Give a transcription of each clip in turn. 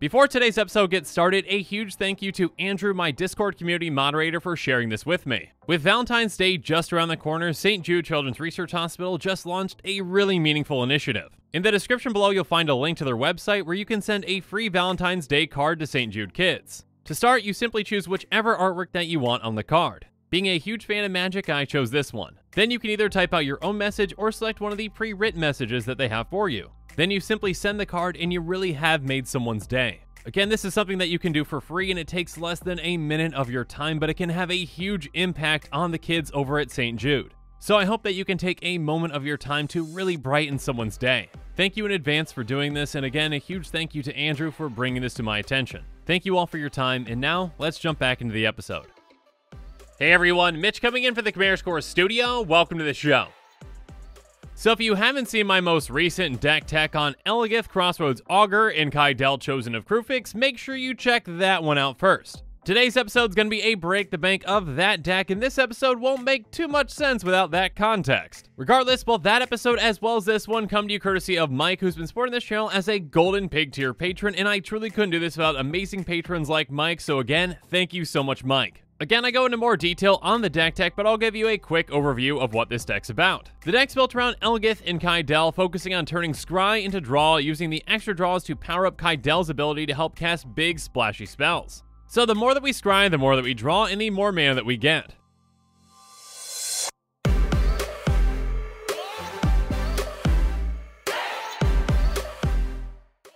Before today's episode gets started, a huge thank you to Andrew, my Discord community moderator, for sharing this with me. With Valentine's Day just around the corner, St. Jude Children's Research Hospital just launched a really meaningful initiative. In the description below, you'll find a link to their website where you can send a free Valentine's Day card to St. Jude kids. To start, you simply choose whichever artwork that you want on the card. Being a huge fan of magic, I chose this one. Then you can either type out your own message or select one of the pre-written messages that they have for you. Then you simply send the card and you really have made someone's day. Again, this is something that you can do for free and it takes less than a minute of your time, but it can have a huge impact on the kids over at St. Jude. So I hope that you can take a moment of your time to really brighten someone's day. Thank you in advance for doing this, and again, a huge thank you to Andrew for bringing this to my attention. Thank you all for your time, and now let's jump back into the episode. Hey everyone, Mitch coming in for the Commander's Quarters studio. Welcome to the show. So if you haven't seen my most recent deck tech on Eligeth, Crossroads Augur, and Kydele, Chosen of Kruphix, make sure you check that one out first. Today's episode is going to be a break the bank of that deck, and this episode won't make too much sense without that context. Regardless, both that episode as well as this one come to you courtesy of Mike, who's been supporting this channel as a golden pig tier patron, and I truly couldn't do this without amazing patrons like Mike, so again, thank you so much, Mike. Again, I go into more detail on the deck tech, but I'll give you a quick overview of what this deck's about. The deck's built around Eligeth and Kydele, focusing on turning Scry into draw, using the extra draws to power up Kydele's ability to help cast big, splashy spells. So the more that we scry, the more that we draw, and the more mana that we get.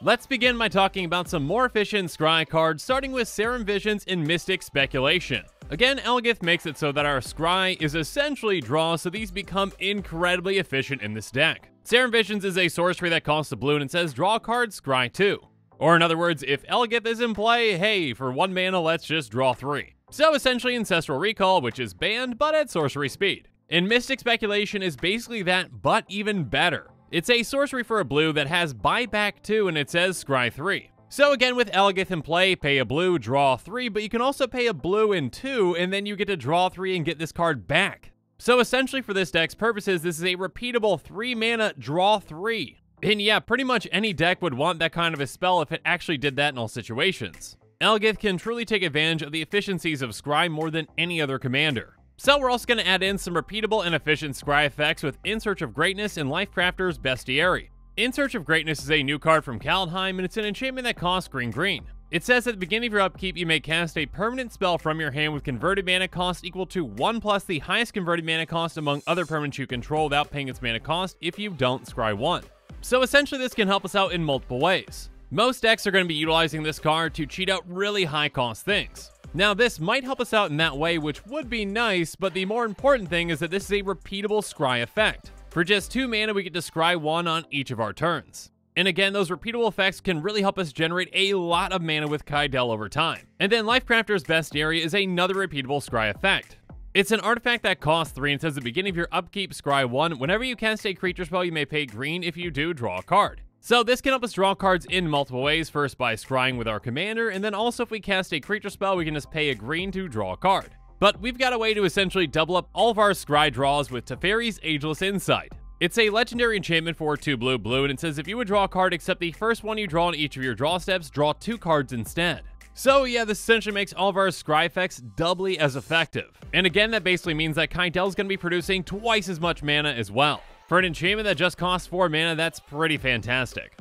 Let's begin by talking about some more efficient scry cards, starting with Serum Visions and Mystic Speculation. Again, Eligeth makes it so that our scry is essentially draw, so these become incredibly efficient in this deck. Serum Visions is a sorcery that costs a blue and it says draw card, scry 2. Or in other words, if Eligeth is in play, hey, for 1 mana let's just draw 3. So essentially Ancestral Recall, which is banned, but at sorcery speed. And Mystic Speculation is basically that, but even better. It's a sorcery for a blue that has buyback 2 and it says scry 3. So again, with Eligeth in play, pay a blue, draw 3, but you can also pay a blue and 2 and then you get to draw 3 and get this card back. So essentially for this deck's purposes, this is a repeatable 3 mana draw 3. And yeah, pretty much any deck would want that kind of a spell if it actually did that in all situations. Eligeth can truly take advantage of the efficiencies of scry more than any other commander. So we're also going to add in some repeatable and efficient scry effects with In Search of Greatness and Lifecrafter's Bestiary. In Search of Greatness is a new card from Kaldheim, and it's an enchantment that costs green. It says at the beginning of your upkeep, you may cast a permanent spell from your hand with converted mana cost equal to 1 plus the highest converted mana cost among other permanents you control without paying its mana cost if you don't scry 1. So essentially this can help us out in multiple ways. Most decks are going to be utilizing this card to cheat out really high cost things. Now this might help us out in that way, which would be nice, but the more important thing is that this is a repeatable scry effect. For just 2 mana we get to scry 1 on each of our turns. And again, those repeatable effects can really help us generate a lot of mana with Kydele over time. And then Lifecrafter's Bestiary is another repeatable scry effect. It's an artifact that costs 3 and says at the beginning of your upkeep, scry 1, whenever you cast a creature spell you may pay green, if you do, draw a card. So this can help us draw cards in multiple ways, first by scrying with our commander, and then also if we cast a creature spell, we can just pay a green to draw a card. But we've got a way to essentially double up all of our scry draws with Teferi's Ageless Insight. It's a legendary enchantment for 2 blue, and it says if you would draw a card except the first one you draw on each of your draw steps, draw 2 cards instead. So yeah, this essentially makes all of our scry effects doubly as effective. And again, that basically means that Kydele's going to be producing twice as much mana as well. For an enchantment that just costs 4 mana, that's pretty fantastic.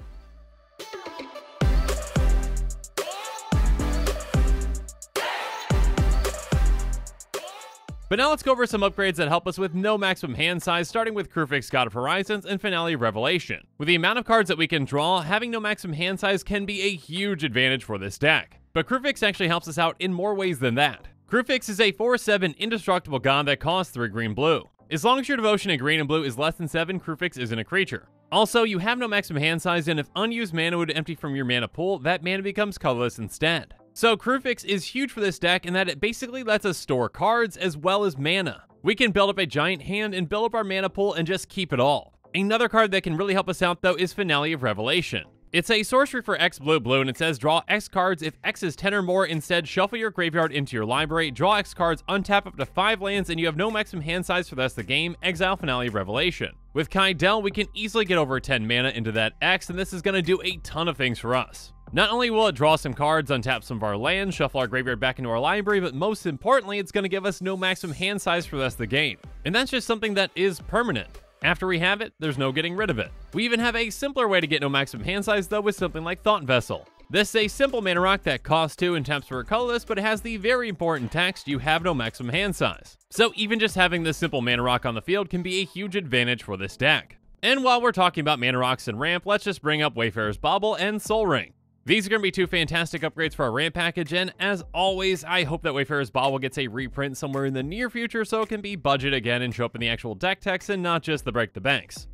But now let's go over some upgrades that help us with no maximum hand size, starting with Kruphix, God of Horizons, and Finale of Revelation. With the amount of cards that we can draw, having no maximum hand size can be a huge advantage for this deck. But Kruphix actually helps us out in more ways than that. Kruphix is a 4/7 indestructible god that costs 3 green/blue. As long as your devotion to green and blue is less than 7, Kruphix isn't a creature. Also, you have no maximum hand size, and if unused mana would empty from your mana pool, that mana becomes colorless instead. So Kruphix is huge for this deck in that it basically lets us store cards as well as mana. We can build up a giant hand and build up our mana pool and just keep it all. Another card that can really help us out though is Finale of Revelation. It's a sorcery for X blue blue, and it says draw X cards if X is 10 or more. Instead, shuffle your graveyard into your library, draw X cards, untap up to 5 lands, and you have no maximum hand size for the rest of the game. Exile Finale of Revelation. With Kydele, we can easily get over 10 mana into that X, and this is going to do a ton of things for us. Not only will it draw some cards, untap some of our lands, shuffle our graveyard back into our library, but most importantly, it's going to give us no maximum hand size for the rest of the game. And that's just something that is permanent. After we have it, there's no getting rid of it. We even have a simpler way to get no maximum hand size though with something like Thought Vessel. This is a simple mana rock that costs 2 and taps for a colorless, but it has the very important text, you have no maximum hand size. So even just having this simple mana rock on the field can be a huge advantage for this deck. And while we're talking about mana rocks and ramp, let's just bring up Wayfarer's Bauble and Sol Ring. These are going to be two fantastic upgrades for our ramp package, and as always, I hope that Wayfarer's Bauble gets a reprint somewhere in the near future so it can be budget again and show up in the actual deck text and not just the break the banks.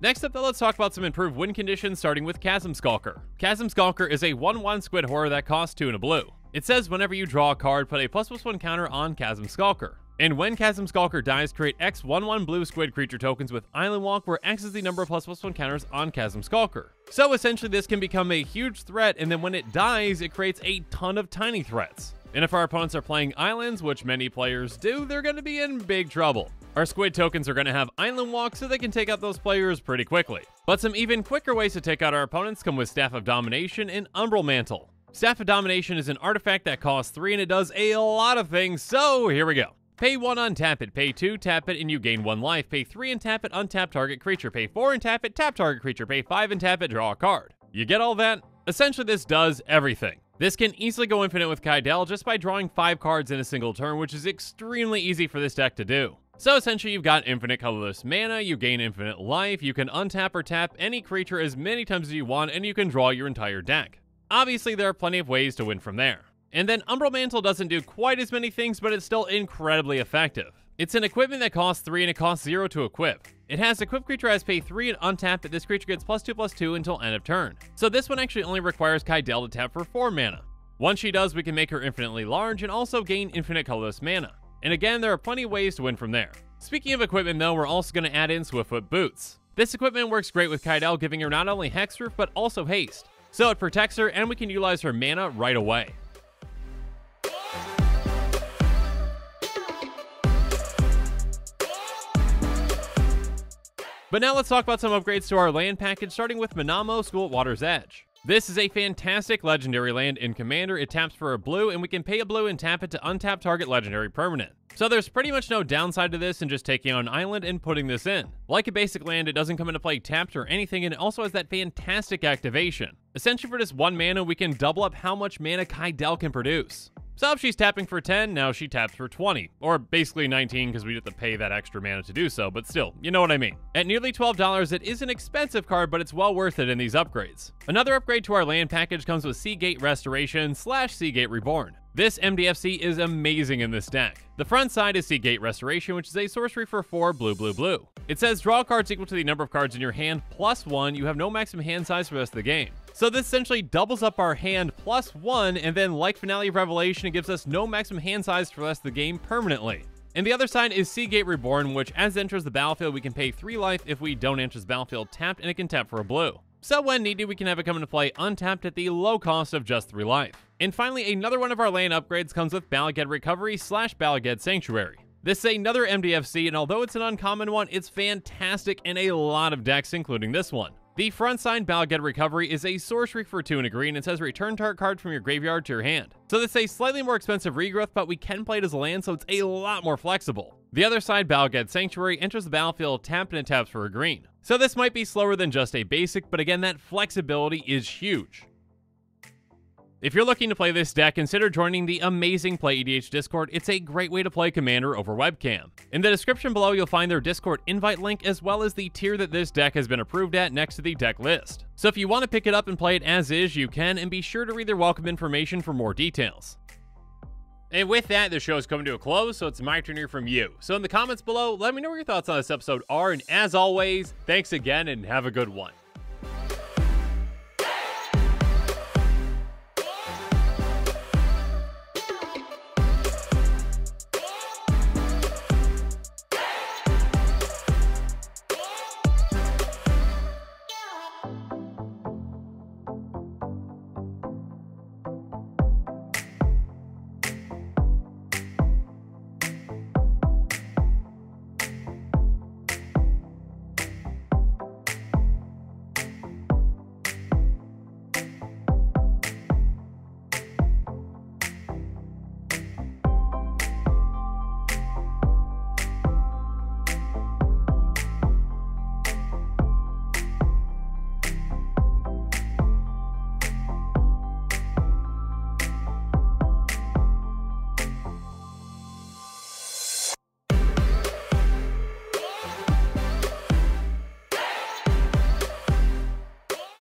Next up though, let's talk about some improved win conditions starting with Chasm Skulker. Chasm Skulker is a 1/1 squid horror that costs 2 and a blue. It says whenever you draw a card, put a ++1 counter on Chasm Skulker. And when Chasm Skulker dies, create X 1/1 blue squid creature tokens with Island Walk, where X is the number of ++1 counters on Chasm Skulker. So essentially this can become a huge threat, and then when it dies, it creates a ton of tiny threats. And if our opponents are playing islands, which many players do, they're going to be in big trouble. Our squid tokens are going to have Island Walk, so they can take out those players pretty quickly. But some even quicker ways to take out our opponents come with Staff of Domination and Umbral Mantle. Staff of Domination is an artifact that costs 3 and it does a lot of things, so here we go. Pay 1, untap it. Pay 2, tap it, and you gain 1 life. Pay 3, and tap it, untap target creature. Pay 4, and tap it, tap target creature. Pay 5, and tap it, draw a card. You get all that? Essentially, this does everything. This can easily go infinite with Kydele just by drawing 5 cards in a single turn, which is extremely easy for this deck to do. So essentially, you've got infinite colorless mana, you gain infinite life, you can untap or tap any creature as many times as you want, and you can draw your entire deck. Obviously, there are plenty of ways to win from there. And then Umbral Mantle doesn't do quite as many things, but it's still incredibly effective. It's an equipment that costs 3 and it costs 0 to equip. It has equip creature as pay 3 and untap it. This creature gets +2/+2 until end of turn. So this one actually only requires Kydele to tap for 4 mana. Once she does, we can make her infinitely large and also gain infinite colorless mana. And again, there are plenty of ways to win from there. Speaking of equipment though, we're also going to add in Swiftfoot Boots. This equipment works great with Kydele, giving her not only Hexproof but also haste. So it protects her and we can utilize her mana right away. But now let's talk about some upgrades to our land package, starting with Minamo, School at Water's Edge. This is a fantastic legendary land in Commander. It taps for a blue, and we can pay a blue and tap it to untap target legendary permanent. So there's pretty much no downside to this and just taking on an island and putting this in. Like a basic land, it doesn't come into play tapped or anything, and it also has that fantastic activation. Essentially for just 1 mana, we can double up how much mana Kydele can produce. So if she's tapping for 10, now she taps for 20, or basically 19 because we have to pay that extra mana to do so, but still, you know what I mean. At nearly $12, it is an expensive card, but it's well worth it in these upgrades. Another upgrade to our land package comes with Seagate Restoration / Seagate Reborn. This MDFC is amazing in this deck. The front side is Seagate Restoration, which is a sorcery for 4 blue blue blue. It says draw cards equal to the number of cards in your hand +1, you have no maximum hand size for the rest of the game. So this essentially doubles up our hand +1, and then like Finale of Revelation, it gives us no maximum hand size for the rest of the game permanently. And the other side is Seagate Reborn, which as it enters the battlefield, we can pay 3 life. If we don't enter the battlefield tapped, and it can tap for a blue. So when needed, we can have it come into play untapped at the low cost of just 3 life. And finally, another one of our land upgrades comes with Bala Ged Recovery / Bala Ged Sanctuary. This is another MDFC, and although it's an uncommon one, it's fantastic in a lot of decks, including this one. The front side Bala Ged Recovery is a sorcery for 2 and a green, and says return target card from your graveyard to your hand. So this is a slightly more expensive regrowth, but we can play it as a land, so it's a lot more flexible. The other side Bala Ged Sanctuary enters the battlefield tapped, and it taps for a green. So this might be slower than just a basic, but again, that flexibility is huge. If you're looking to play this deck, consider joining the amazing Play EDH Discord. It's a great way to play Commander over webcam. In the description below, you'll find their Discord invite link, as well as the tier that this deck has been approved at next to the deck list. So if you want to pick it up and play it as is, you can, and be sure to read their welcome information for more details. And with that, the show is coming to a close, so it's my turn here from you. So in the comments below, let me know what your thoughts on this episode are, and as always, thanks again and have a good one.